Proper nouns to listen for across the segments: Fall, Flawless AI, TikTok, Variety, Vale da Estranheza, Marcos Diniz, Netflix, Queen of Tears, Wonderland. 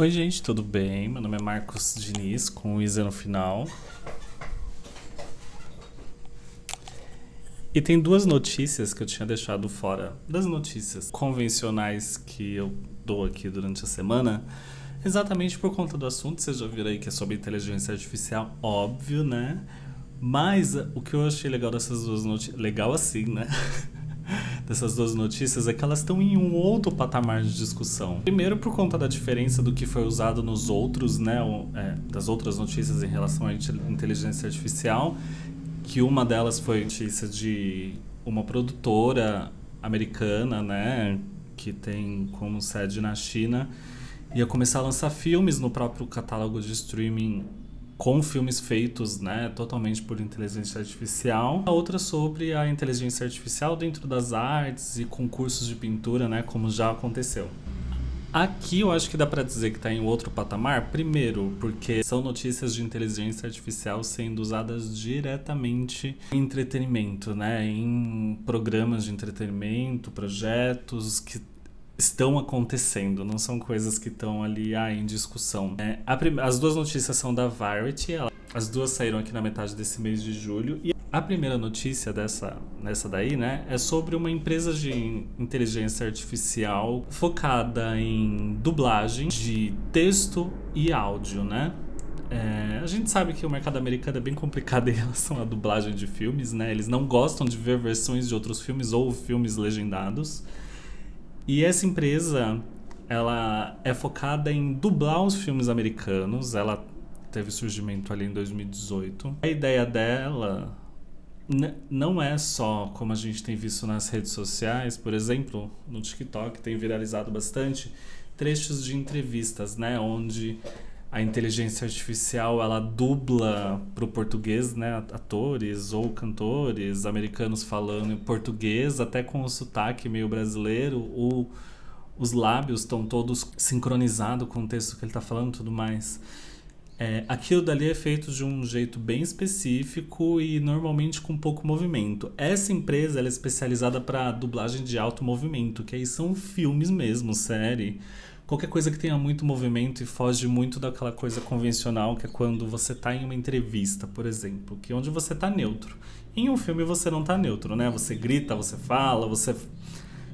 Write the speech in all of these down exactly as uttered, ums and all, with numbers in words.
Oi gente, tudo bem? Meu nome é Marcos Diniz, com o Isa no final. E tem duas notícias que eu tinha deixado fora das notícias convencionais que eu dou aqui durante a semana, exatamente por conta do assunto. Vocês já viram aí que é sobre inteligência artificial, óbvio, né? Mas o que eu achei legal dessas duas notícias... Legal assim, né? Dessas duas notícias é que elas estão em um outro patamar de discussão. Primeiro por conta da diferença do que foi usado nos outros, né, é, das outras notícias em relação à inteligência artificial, que uma delas foi notícia de uma produtora americana, né, que tem como sede na China, ia começar a lançar filmes no próprio catálogo de streaming com filmes feitos, né, totalmente por inteligência artificial. A outra sobre a inteligência artificial dentro das artes e concursos de pintura, né, como já aconteceu. Aqui eu acho que dá pra dizer que tá em outro patamar, primeiro, porque são notícias de inteligência artificial sendo usadas diretamente em entretenimento, né, em programas de entretenimento, projetos que estão acontecendo, não são coisas que estão ali ah, em discussão. É, a as duas notícias são da Variety, ela, as duas saíram aqui na metade desse mês de julho. E a primeira notícia dessa, dessa daí, né, é sobre uma empresa de inteligência artificial focada em dublagem de texto e áudio, né? É, a gente sabe que o mercado americano é bem complicado em relação à dublagem de filmes, né? Eles não gostam de ver versões de outros filmes ou filmes legendados. E essa empresa, ela é focada em dublar os filmes americanos. Ela teve surgimento ali em dois mil e dezoito. A ideia dela não é só como a gente tem visto nas redes sociais, por exemplo, no TikTok tem viralizado bastante trechos de entrevistas, né, onde a inteligência artificial ela dubla para o português, né, atores ou cantores americanos falando em português, até com o sotaque meio brasileiro, ou os lábios estão todos sincronizados com o texto que ele está falando e tudo mais. É, aquilo dali é feito de um jeito bem específico e normalmente com pouco movimento. Essa empresa ela é especializada para dublagem de alto movimento, que aí são filmes mesmo, série. Qualquer coisa que tenha muito movimento e foge muito daquela coisa convencional, que é quando você tá em uma entrevista, por exemplo, que onde você tá neutro. Em um filme você não tá neutro, né? Você grita, você fala, você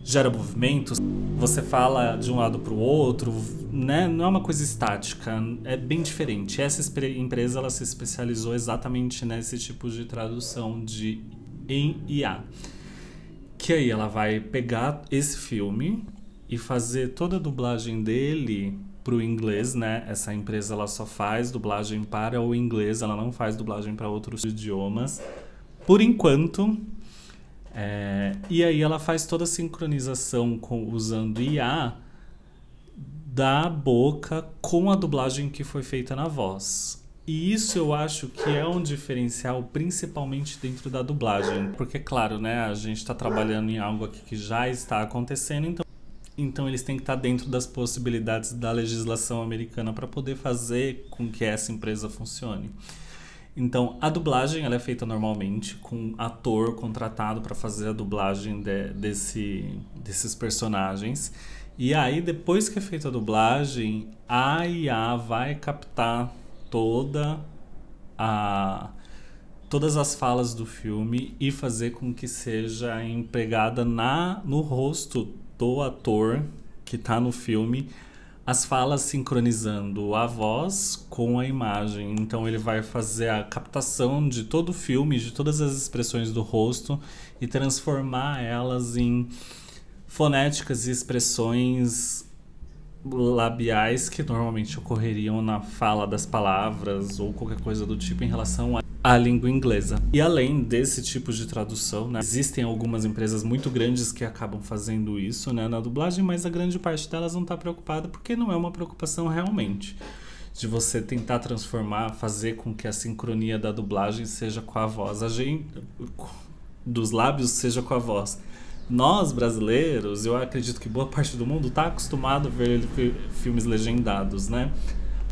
gera movimentos, você fala de um lado pro outro, né? Não é uma coisa estática, é bem diferente. Essa empresa, ela se especializou exatamente nesse tipo de tradução de em I A. Que aí ela vai pegar esse filme e fazer toda a dublagem dele para o inglês, né? Essa empresa ela só faz dublagem para o inglês, ela não faz dublagem para outros idiomas, por enquanto. É... E aí ela faz toda a sincronização com, usando I A da boca com a dublagem que foi feita na voz. E isso eu acho que é um diferencial, principalmente dentro da dublagem. Porque, claro, né? A gente está trabalhando em algo aqui que já está acontecendo, então... Então eles têm que estar dentro das possibilidades da legislação americana para poder fazer com que essa empresa funcione. Então a dublagem ela é feita normalmente com um ator contratado para fazer a dublagem de, desse, desses personagens. E aí depois que é feita a dublagem, a I A vai captar toda a... todas as falas do filme e fazer com que seja empregada na, no rosto do ator que tá no filme, as falas sincronizando a voz com a imagem. Então ele vai fazer a captação de todo o filme, de todas as expressões do rosto e transformar elas em fonéticas e expressões labiais que normalmente ocorreriam na fala das palavras ou qualquer coisa do tipo em relação à língua inglesa. E além desse tipo de tradução, né, existem algumas empresas muito grandes que acabam fazendo isso, né, na dublagem, mas a grande parte delas não está preocupada porque não é uma preocupação realmente de você tentar transformar, fazer com que a sincronia da dublagem seja com a voz, a gente, dos lábios seja com a voz. Nós, brasileiros, eu acredito que boa parte do mundo está acostumado a ver filmes legendados, né?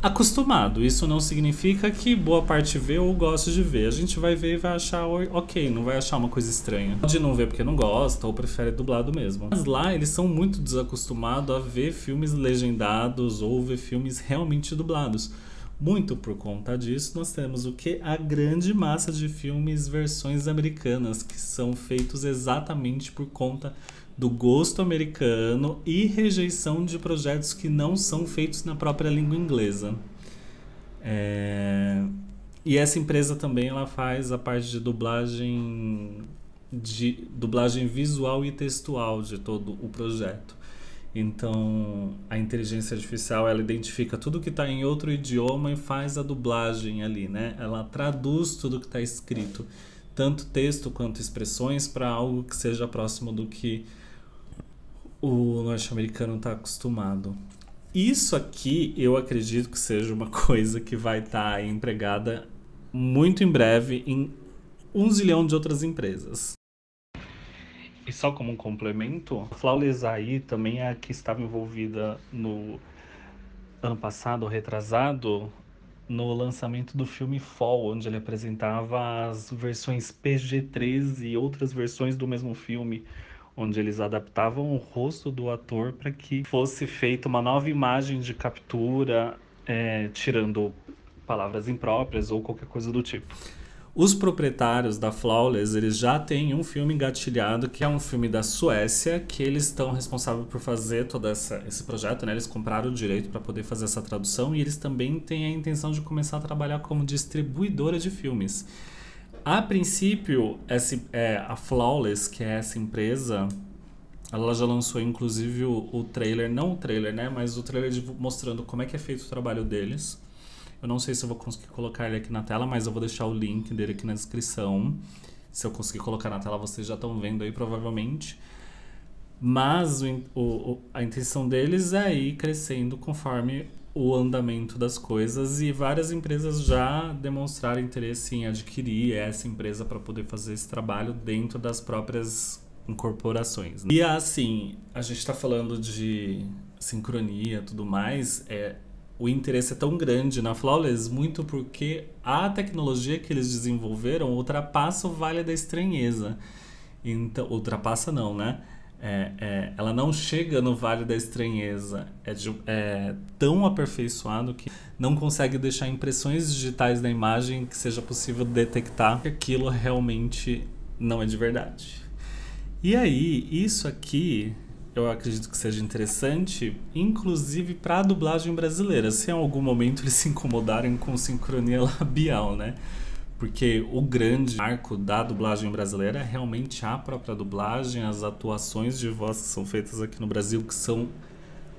acostumado. Isso não significa que boa parte vê ou gosta de ver. A gente vai ver e vai achar ok, não vai achar uma coisa estranha. Pode não ver porque não gosta ou prefere dublado mesmo. Mas lá eles são muito desacostumados a ver filmes legendados ou ver filmes realmente dublados. Muito por conta disso, nós temos o que? A grande massa de filmes versões americanas, que são feitos exatamente por conta do gosto americano e rejeição de projetos que não são feitos na própria língua inglesa. É... E essa empresa também ela faz a parte de dublagem, de dublagem visual e textual de todo o projeto. Então, a inteligência artificial, ela identifica tudo que está em outro idioma e faz a dublagem ali, né? Ela traduz tudo que está escrito, tanto texto quanto expressões, para algo que seja próximo do que o norte-americano está acostumado. Isso aqui, eu acredito que seja uma coisa que vai estar tá empregada muito em breve em um zilhão de outras empresas. E só como um complemento, a Flawless A I também é a que estava envolvida no ano passado, retrasado, no lançamento do filme Fall, onde ele apresentava as versões P G treze e outras versões do mesmo filme, onde eles adaptavam o rosto do ator para que fosse feita uma nova imagem de captura, é, tirando palavras impróprias ou qualquer coisa do tipo. Os proprietários da Flawless, eles já têm um filme engatilhado, que é um filme da Suécia, que eles estão responsáveis por fazer todo essa, esse projeto, né? Eles compraram o direito para poder fazer essa tradução e eles também têm a intenção de começar a trabalhar como distribuidora de filmes. A princípio, essa, é, a Flawless, que é essa empresa, ela já lançou inclusive o, o trailer, não o trailer, né? Mas o trailer de, mostrando como é que é feito o trabalho deles. Eu não sei se eu vou conseguir colocar ele aqui na tela, mas eu vou deixar o link dele aqui na descrição. Se eu conseguir colocar na tela, vocês já estão vendo aí, provavelmente. Mas o, o, a intenção deles é ir crescendo conforme o andamento das coisas. E várias empresas já demonstraram interesse em adquirir essa empresa para poder fazer esse trabalho dentro das próprias incorporações, né? E assim, a gente está falando de sincronia e tudo mais. É... O interesse é tão grande na Flawless, muito porque a tecnologia que eles desenvolveram ultrapassa o Vale da Estranheza. Então, ultrapassa não, né? É, é, ela não chega no Vale da Estranheza. É, de, é tão aperfeiçoado que não consegue deixar impressões digitais na imagem que seja possível detectar que aquilo realmente não é de verdade. E aí, isso aqui... Eu acredito que seja interessante, inclusive para a dublagem brasileira, se em algum momento eles se incomodarem com sincronia labial, né? Porque o grande marco da dublagem brasileira é realmente a própria dublagem, as atuações de voz que são feitas aqui no Brasil, que são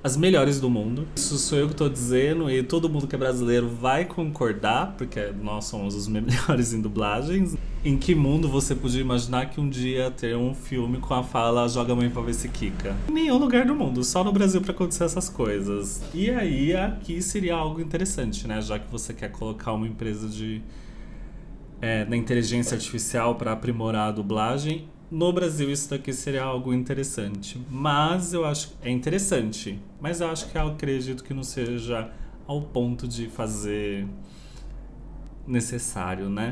as melhores do mundo. Isso sou eu que estou dizendo e todo mundo que é brasileiro vai concordar, porque nós somos os melhores em dublagens. Em que mundo você podia imaginar que um dia ter um filme com a fala "joga a mãe pra ver se quica"? Em nenhum lugar do mundo, só no Brasil pra acontecer essas coisas. E aí aqui seria algo interessante, né? Já que você quer colocar uma empresa de é, na inteligência artificial para aprimorar a dublagem, no Brasil isso daqui seria algo interessante. Mas eu acho que é interessante, mas eu acho que eu acredito que não seja ao ponto de fazer necessário, né?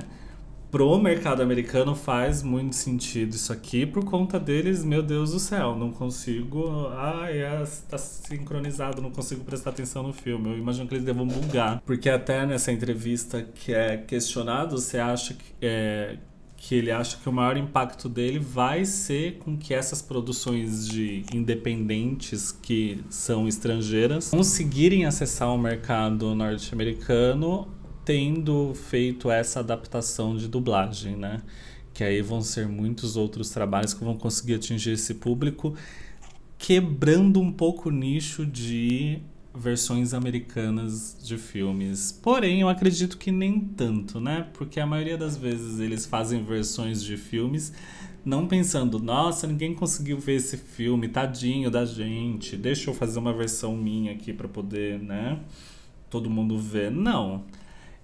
Pro mercado americano faz muito sentido isso aqui, por conta deles, meu Deus do céu, não consigo, ai, tá sincronizado, não consigo prestar atenção no filme. Eu imagino que eles devam bugar, porque até nessa entrevista que é questionado, você acha que é... que ele acha que o maior impacto dele vai ser com que essas produções de independentes que são estrangeiras conseguirem acessar o mercado norte-americano tendo feito essa adaptação de dublagem, né? Que aí vão ser muitos outros trabalhos que vão conseguir atingir esse público, quebrando um pouco o nicho de versões americanas de filmes. Porém, eu acredito que nem tanto, né? Porque a maioria das vezes eles fazem versões de filmes não pensando, nossa, ninguém conseguiu ver esse filme, tadinho da gente, deixa eu fazer uma versão minha aqui pra poder, né, todo mundo ver. Não.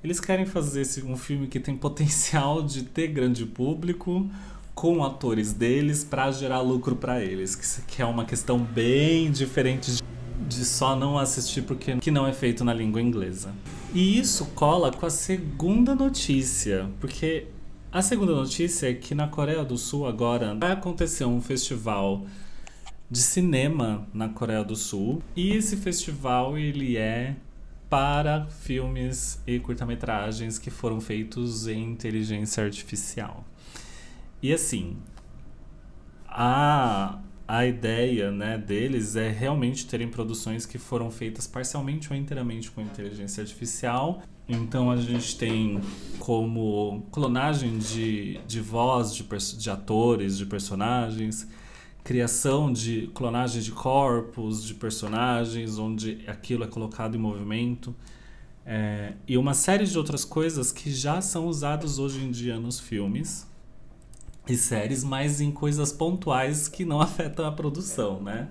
Eles querem fazer um filme que tem potencial de ter grande público, com atores deles, pra gerar lucro pra eles, que é uma questão bem diferente de de só não assistir porque que não é feito na língua inglesa. E isso cola com a segunda notícia, porque a segunda notícia é que na Coreia do Sul agora vai acontecer um festival de cinema na Coreia do Sul, e esse festival ele é para filmes e curta-metragens que foram feitos em inteligência artificial. E assim, a, a ideia, né, deles é realmente terem produções que foram feitas parcialmente ou inteiramente com inteligência artificial. Então a gente tem como clonagem de, de voz, de, de atores, de personagens, criação de clonagem de corpos, de personagens, onde aquilo é colocado em movimento, é, e uma série de outras coisas que já são usadas hoje em dia nos filmes e séries, mas em coisas pontuais que não afetam a produção, né?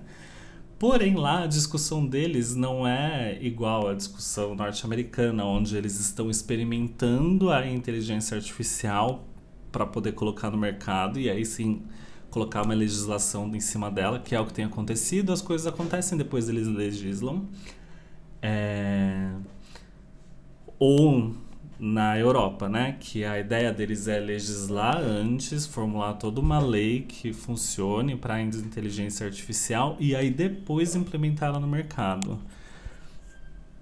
Porém, lá a discussão deles não é igual à discussão norte-americana, onde eles estão experimentando a inteligência artificial para poder colocar no mercado e aí sim colocar uma legislação em cima dela, que é o que tem acontecido. As coisas acontecem, depois eles legislam. É... Ou na Europa, né? Que a ideia deles é legislar antes, formular toda uma lei que funcione para a inteligência artificial e aí depois implementá-la no mercado.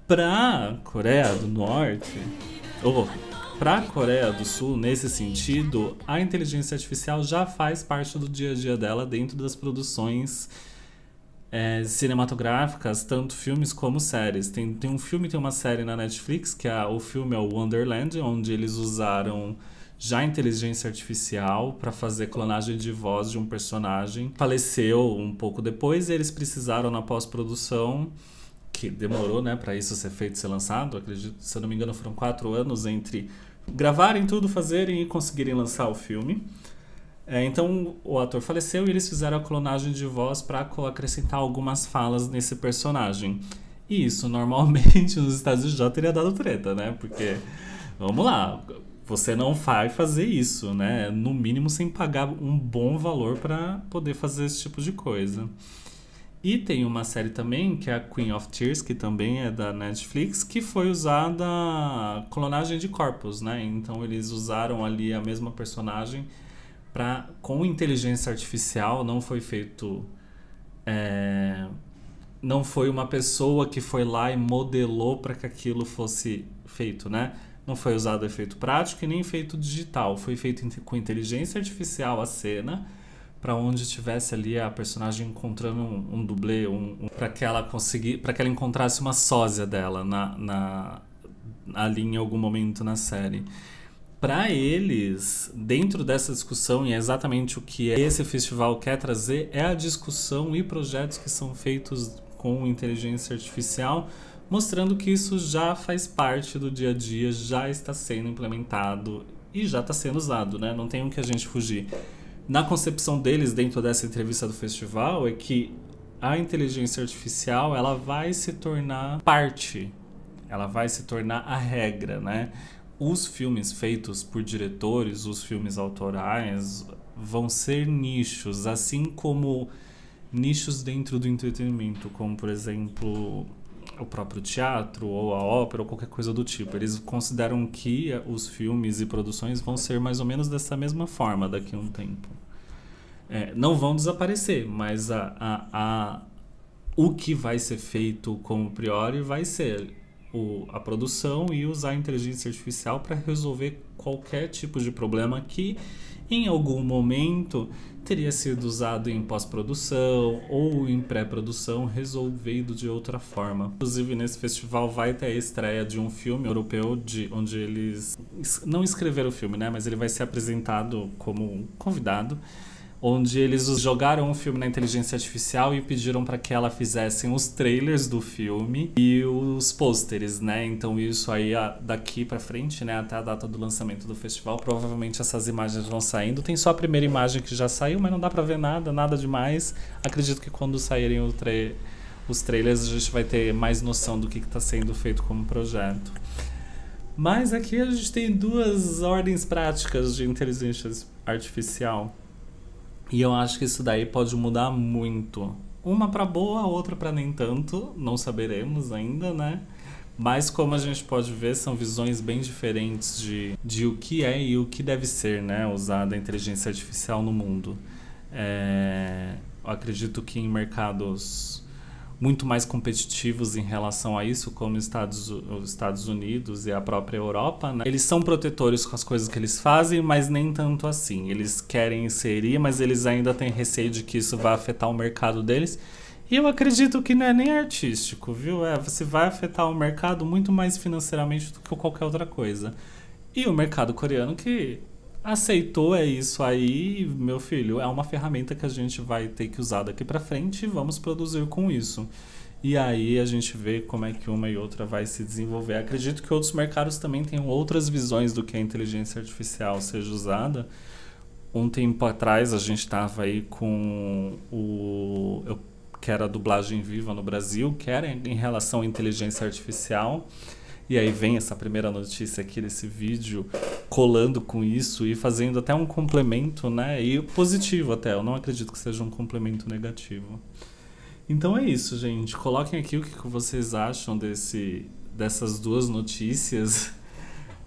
Para Coreia do Norte... Oh. Para a Coreia do Sul, nesse sentido, a inteligência artificial já faz parte do dia a dia dela dentro das produções é, cinematográficas, tanto filmes como séries. Tem, tem um filme, tem uma série na Netflix, que é, o filme é o Wonderland, onde eles usaram já inteligência artificial para fazer clonagem de voz de um personagem. Faleceu um pouco depois e eles precisaram, na pós-produção, que demorou, né, para isso ser feito, ser lançado. Acredito, se eu não me engano, foram quatro anos entre gravarem tudo, fazerem e conseguirem lançar o filme. É, então, o ator faleceu e eles fizeram a clonagem de voz para acrescentar algumas falas nesse personagem. E isso, normalmente, nos Estados Unidos já teria dado treta, né? Porque, vamos lá, você não vai fazer isso, né? No mínimo, sem pagar um bom valor para poder fazer esse tipo de coisa. E tem uma série também, que é a Queen of Tears, que também é da Netflix, que foi usada clonagem de corpos, né? Então eles usaram ali a mesma personagem pra, com inteligência artificial. Não foi feito... É, não foi uma pessoa que foi lá e modelou para que aquilo fosse feito, né? Não foi usado efeito prático e nem efeito digital. Foi feito com inteligência artificial a cena, para onde tivesse ali a personagem encontrando um, um dublê, um, um, para que ela conseguir, para que ela encontrasse uma sósia dela na, na, ali em algum momento na série. Para eles, dentro dessa discussão, e é exatamente o que esse festival quer trazer, é a discussão e projetos que são feitos com inteligência artificial, mostrando que isso já faz parte do dia a dia, já está sendo implementado e já está sendo usado, né? Não tem o que a gente fugir. Na concepção deles, dentro dessa entrevista do festival, é que a inteligência artificial, ela vai se tornar parte, ela vai se tornar a regra, né? Os filmes feitos por diretores, os filmes autorais, vão ser nichos, assim como nichos dentro do entretenimento, como, por exemplo, o próprio teatro, ou a ópera, ou qualquer coisa do tipo. Eles consideram que os filmes e produções vão ser mais ou menos dessa mesma forma daqui a um tempo. É, não vão desaparecer, mas a, a, a, o que vai ser feito como priori vai ser o, a produção e usar a inteligência artificial para resolver qualquer tipo de problema que em algum momento teria sido usado em pós-produção ou em pré-produção, resolvido de outra forma. Inclusive, nesse festival vai ter a estreia de um filme europeu, de onde eles não escreveram o filme, né? Mas ele vai ser apresentado como convidado, onde eles jogaram um filme na inteligência artificial e pediram para que ela fizessem os trailers do filme e os pôsteres, né? Então isso aí, daqui para frente, né, até a data do lançamento do festival, provavelmente essas imagens vão saindo. Tem só a primeira imagem que já saiu, mas não dá para ver nada, nada demais. Acredito que quando saírem o tra os trailers a gente vai ter mais noção do que está sendo feito como projeto. Mas aqui a gente tem duas ordens práticas de inteligência artificial. E eu acho que isso daí pode mudar muito Uma pra boa, outra pra nem tanto, não saberemos ainda, né? Mas como a gente pode ver, são visões bem diferentes de, de o que é e o que deve ser, né, usada a inteligência artificial no mundo. É, eu acredito que em mercados muito mais competitivos em relação a isso, como Estados, os Estados Unidos e a própria Europa, né? Eles são protetores com as coisas que eles fazem, mas nem tanto assim. Eles querem inserir, mas eles ainda têm receio de que isso vá afetar o mercado deles. E eu acredito que não é nem artístico, viu? É, você vai afetar o mercado muito mais financeiramente do que qualquer outra coisa. E o mercado coreano que aceitou é isso aí, meu filho, é uma ferramenta que a gente vai ter que usar daqui pra frente e vamos produzir com isso. E aí a gente vê como é que uma e outra vai se desenvolver. Acredito que outros mercados também tenham outras visões do que a inteligência artificial seja usada. Um tempo atrás a gente tava aí com o... Eu que era a dublagem viva no Brasil, que era em relação à inteligência artificial. E aí vem essa primeira notícia aqui desse vídeo, colando com isso e fazendo até um complemento, né? E positivo até, eu não acredito que seja um complemento negativo. Então é isso, gente. Coloquem aqui o que vocês acham desse, dessas duas notícias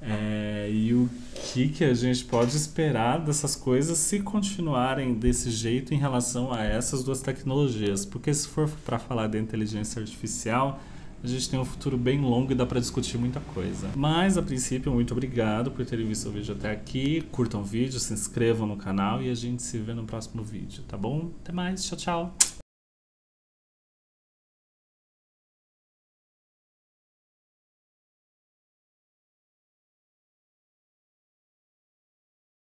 é, e o que, que a gente pode esperar dessas coisas se continuarem desse jeito em relação a essas duas tecnologias. Porque se for para falar de inteligência artificial, a gente tem um futuro bem longo e dá pra discutir muita coisa. Mas, a princípio, muito obrigado por terem visto o vídeo até aqui. Curtam o vídeo, se inscrevam no canal e a gente se vê no próximo vídeo, tá bom? Até mais, tchau, tchau!